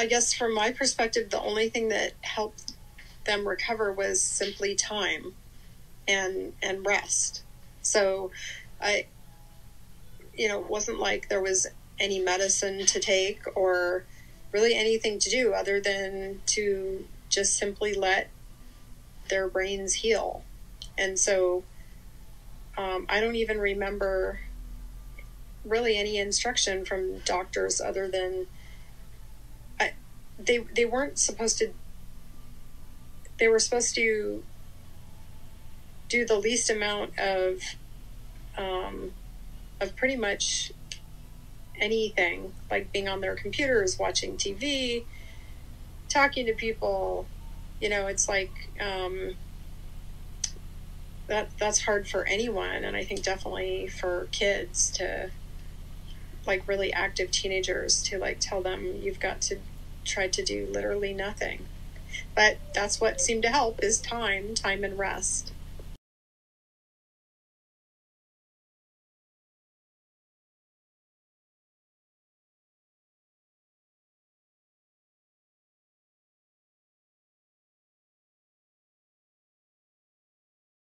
I guess from my perspective, the only thing that helped them recover was simply time and rest. So I, you know, it wasn't like there was any medicine to take or really anything to do other than to just simply let their brains heal. And so I don't even remember really any instruction from doctors other than they weren't supposed to, they were supposed to do the least amount of pretty much anything, like being on their computers, watching TV, talking to people. You know, it's like that's hard for anyone, and I think definitely for kids, to like really active teenagers, to like tell them you've got to try to do literally nothing. But that's what seemed to help, is time and rest.